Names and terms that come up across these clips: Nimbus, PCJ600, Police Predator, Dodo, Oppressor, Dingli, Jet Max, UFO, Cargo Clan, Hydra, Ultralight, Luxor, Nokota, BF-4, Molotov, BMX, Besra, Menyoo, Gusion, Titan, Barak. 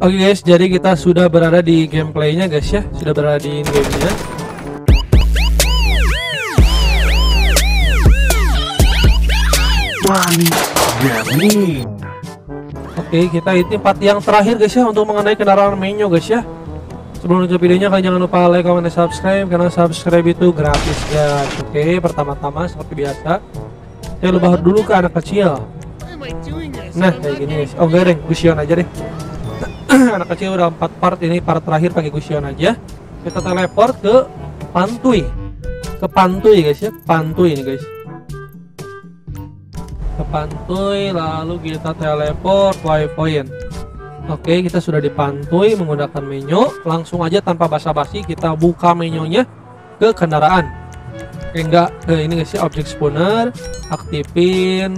Oke guys, jadi kita sudah berada di gameplaynya guys ya, sudah berada di gamenya. Oke, kita ini part yang terakhir guys ya untuk mengenai kendaraan Menyoo guys ya. Sebelum lanjut videonya, kalian jangan lupa like, comment, dan subscribe karena subscribe itu gratis guys. Oke, pertama-tama seperti biasa saya lempar dulu ke anak kecil. Nah kayak gini guys. Oh enggak deh, Gusion aja deh. Anak kecil udah 4 part, ini part terakhir pakai Gusion aja. Kita teleport ke Pantui, ke Pantui guys ya, Pantui ini guys, ke Pantui, lalu kita teleport waypoint. Oke, kita sudah di Pantui menggunakan Menyoo. Langsung aja tanpa basa-basi kita buka Menyoo-nya ke kendaraan. Ini guys ya, objek spawner, aktifin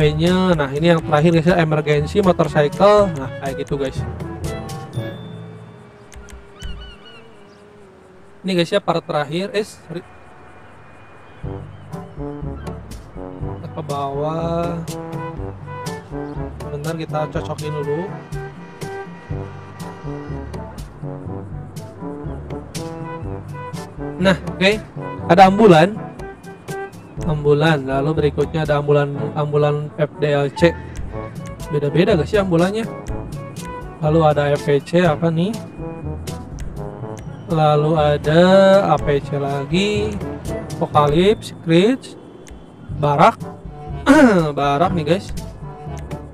Menyoo. Nah ini yang terakhir guys ya, emergency motorcycle. Nah kayak gitu guys. Ini guys ya part terakhir. Kita ke bawah. Bentar kita cocokin dulu. Nah oke, ada ambulan. Lalu berikutnya ada ambulan FDLC. Beda-beda guys ya ambulannya. Lalu ada FPC apa nih? Lalu ada APC lagi, Apocalypse, Screech, Barak. Barak nih guys.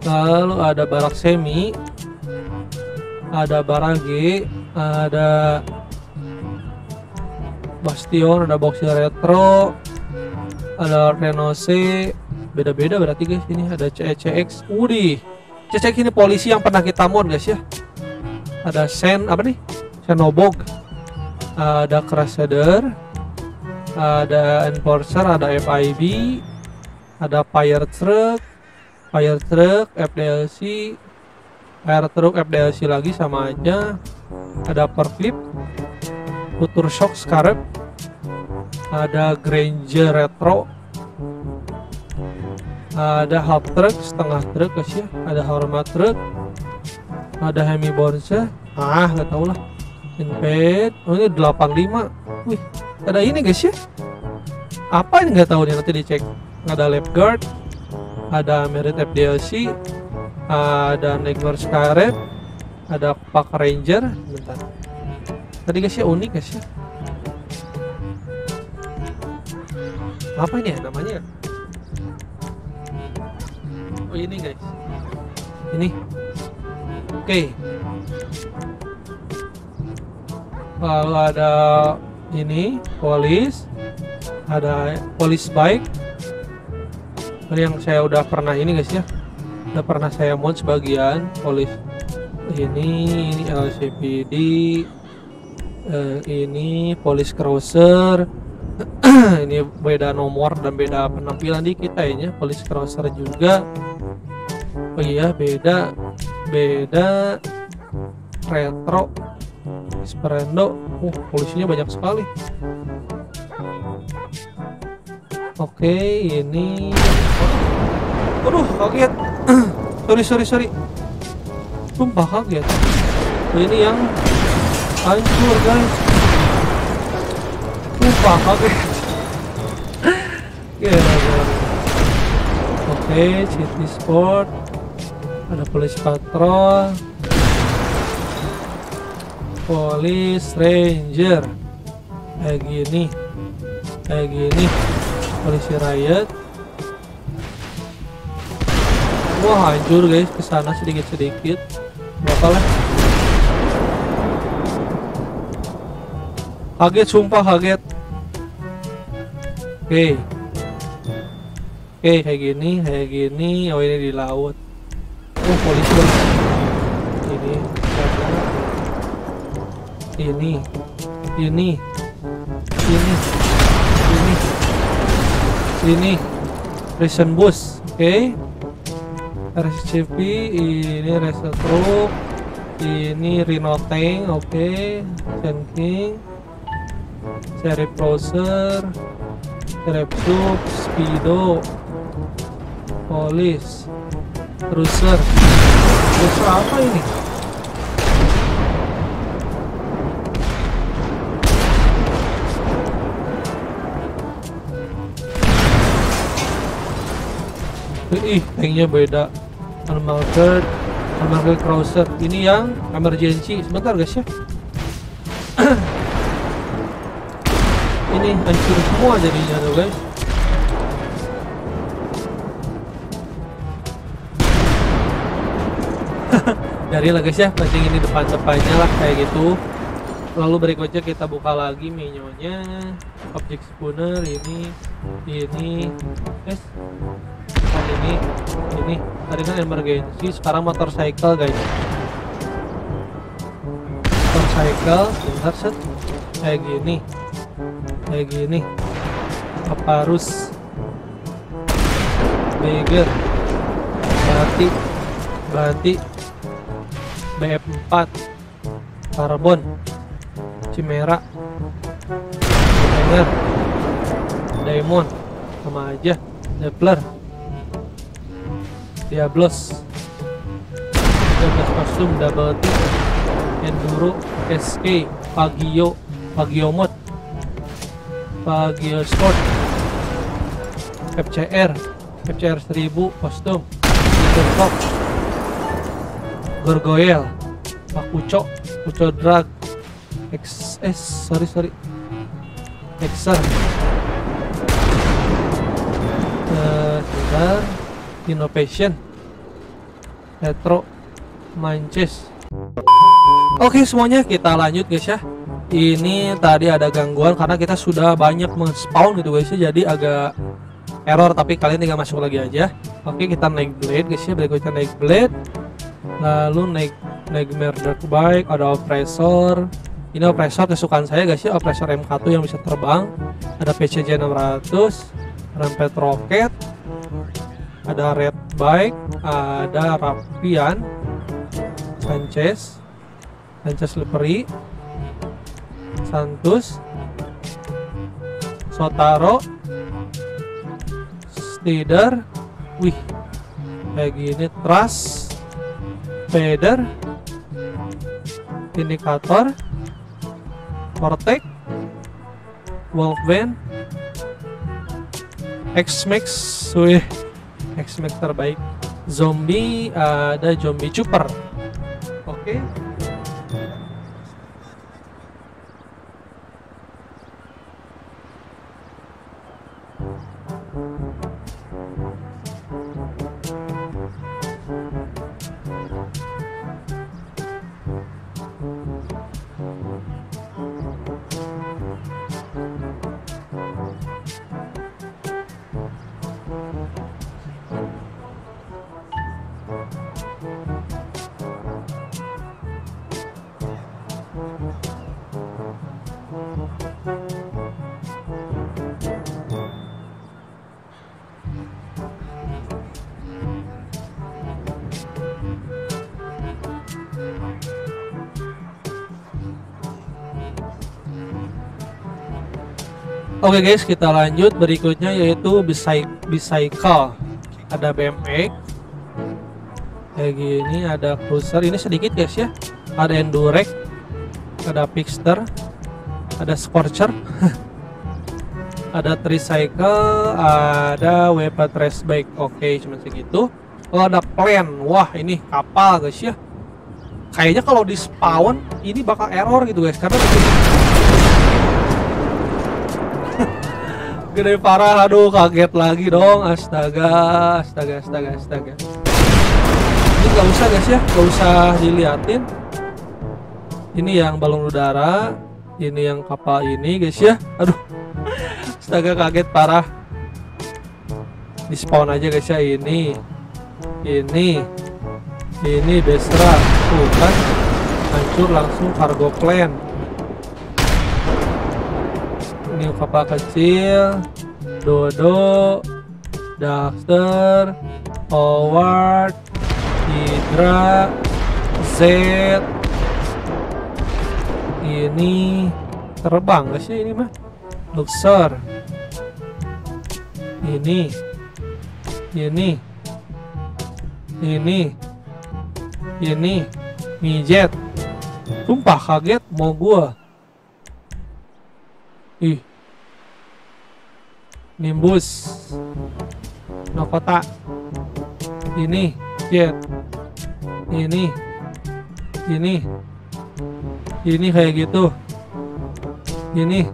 Lalu ada Barak Semi, ada Barage, ada Bastion, ada Boxer Retro, ada Renose. Beda-beda berarti guys. Ini ada CECX. Udih, CECX ini polisi yang pernah kita mod guys ya. Ada Sen apa nih, Senobog, ada Crusader, ada Enforcer, ada FIB, ada Fire Truck FDLC, Fire Truck FDLC lagi sama aja. Ada Perclip, Future Shock Scarab, ada Granger Retro, ada half truck, setengah truk guys ya, ada Hormat Truck, ada Hemi Borsa, nggak tau lah, Invade. Oh ini 85, wih ada ini guys ya, apa ini nggak tahu nih, nanti dicek. Ada Lab Guard, ada Merit FDLC, ada Negor Skyred, ada Pak Ranger. Bentar tadi guys ya, unik guys ya, apa ini ya namanya? Oh ini guys, ini oke. Lalu ada ini polis, ada polis bike. Ini yang saya udah pernah ini guys ya, udah pernah saya mod sebagian polis ini LCPD, ini polis crosser. Ini beda nomor dan beda penampilan dikit kayaknya. Police Crosser juga. Oh iya, beda Retro, Esperando. Polisinya banyak sekali. Oke, ini aduh, kaget. Sorry. Sumpah kaget. Oh, ini yang hancur guys. Sumpah kaget. Oke, City Sport, ada Police Patrol, Police Ranger, kayak gini, Polisi Riot. Wah hancur guys, kesana sedikit, bakal lah. Kaget, sumpah kaget. Oke, kayak gini. Oh ini di laut. Oh polisi ini prison bus. Oke, RCP ini Racer Truck, ini Rhino Tank. Oke, Gen King, Sheriff Browser, Trap Sub, Speedo, Polis, Cruiser. Apa ini? Ih, tanknya beda. Normal guard, normal guard crosser. Ini yang emergency. Sebentar guys ya. Ini hancur semua jadinya tuh guys. Dari lah guys ya, pancing ini depan-depannya lah kayak gitu. Lalu berikutnya kita buka lagi menyunya, objek spawner ini, guys. Nah, ini tadi kan emergency, sekarang motorcycle guys. Motorcycle, bentar set, kayak gini, aparus, bigger, berarti, BF-4, karbon. Merah, Diamond, sama aja, Doppler, Diablos kostum, double T, Enduro, SK, Pagio mod, Pagio sport, FCR 1000 kostum, Interpop, Gorgoyel, Pakuco drag. Xer sebentar, Innovation, Metro, Manchester. Oke, semuanya kita lanjut guys ya. Ini tadi ada gangguan karena kita sudah banyak men-spawn gitu guys ya, jadi agak error, tapi kalian tinggal masuk lagi aja. Oke, kita naik blade guys ya, berikutnya naik blade, lalu naik murder bike, ada oppressor. Ini Oppressor kesukaan saya guys ya, Oppressor MK2 yang bisa terbang. Ada PCJ600, rampet roket, ada red bike, ada Rapian, Sanchez Slippery, Santus, Sotaro, Steeder, wih kayak gini, Trust, Feather, Indikator, Vortex, Wolfman, X-Max terbaik, zombie, ada zombie chopper. Oke. Oke guys, kita lanjut berikutnya yaitu bicycle. Ada BMX kayak gini, ada cruiser, ini sedikit guys ya. Ada endurek, ada fixer, ada scorcher, ada tricycle, ada weapon race bike. Oke, cuma segitu. Oh, ada plane. Wah, ini kapal guys ya. Kayaknya kalau di spawn ini bakal error gitu guys, karena gede parah, aduh kaget lagi dong, astaga. Ini nggak usah guys ya, nggak usah diliatin. Ini yang balon udara, ini yang kapal ini guys ya, aduh, astaga kaget parah. Di spawn aja guys ya, ini Besra, tuh kan, hancur langsung Cargo Clan. Ini kapal kecil, Dodo, Duster, Howard, Hydra, Z. Ini terbang guys ya, ini mah Luxor. Ini Mijet. Sumpah kaget mau gua. Ih, Nimbus, Nokota, ini kayak gitu, ini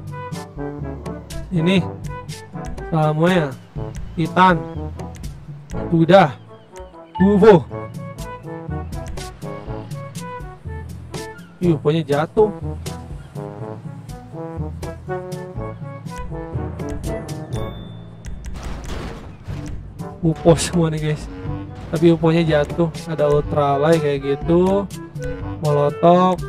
semuanya Titan, Dodo, UFO. UFO-nya jatuh. UFO semua nih guys, tapi UFO-nya jatuh. Ada Ultralight kayak gitu, Molotov,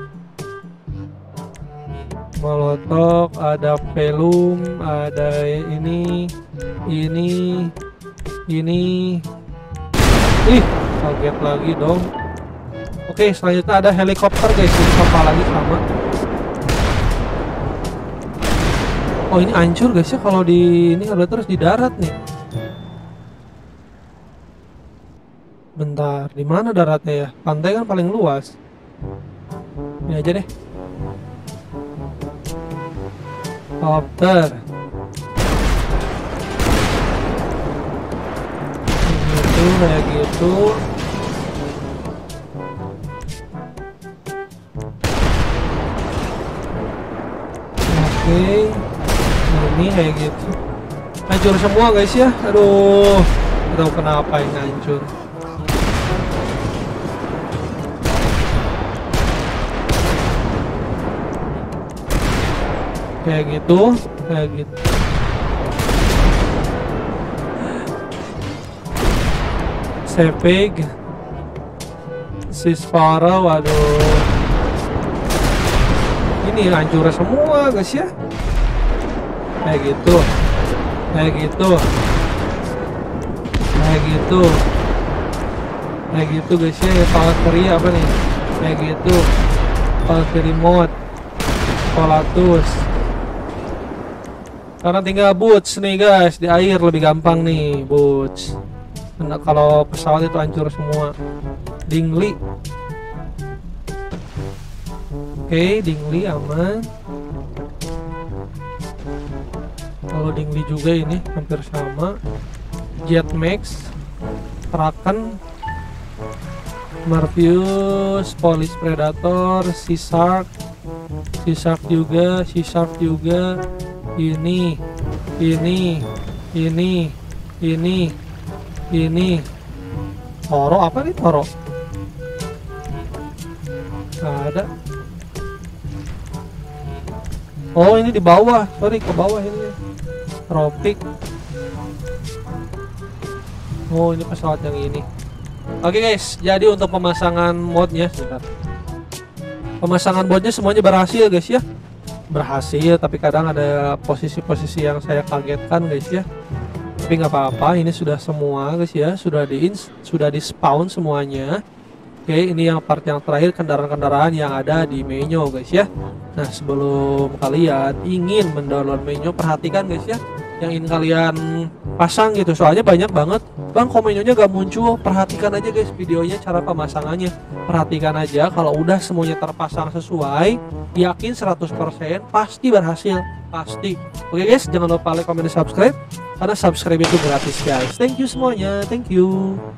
ada pelum, ada ini. Ih, kaget lagi dong. Oke, selanjutnya ada helikopter guys, ini kepalanya sama. Oh, ini hancur guys ya kalau di ini ada terus di darat nih. Bentar, di mana daratnya ya? Pantai kan paling luas. Ini aja deh. Helikopter. Gitu, kayak gitu. Oke, ini kayak gitu. Hancur semua guys ya. Aduh, tahu kenapa ini hancur. Kayak gitu. Sepeg, Sispara, waduh. Ini hancur semua guys ya. Kayak gitu guys ya. Palkeri apa nih? Kayak gitu. Palkeri mod, Polatus. Karena tinggal boots nih guys, di air lebih gampang nih boots. Nah, kalau pesawat itu hancur semua. Dingli. Oke, Dingli aman. Kalau Dingli juga ini hampir sama. Jet Max, Titan, Morpheus, Police Predator, Sea Shark juga. Ini Toro, apa nih Toro? Nggak ada. Oh, ini di bawah, sorry, ke bawah ini tropik. Oh, ini pesawat yang ini. Oke guys, jadi untuk pemasangan modnya, semuanya berhasil guys ya. Tapi kadang ada posisi-posisi yang saya kagetkan guys ya, tapi nggak apa-apa, ini sudah semua guys ya, sudah di spawn semuanya. Oke, ini yang part yang terakhir, kendaraan-kendaraan yang ada di Menyoo guys ya. Nah, sebelum kalian ingin mendownload Menyoo, perhatikan guys ya yang ingin kalian pasang gitu, soalnya banyak banget bang kok Menyoo-nya gak muncul. Perhatikan aja guys videonya, cara pemasangannya, perhatikan aja. Kalau udah semuanya terpasang sesuai, yakin 100% pasti berhasil, pasti. Oke guys, jangan lupa like, comment, subscribe, karena subscribe itu gratis guys. Thank you semuanya, thank you.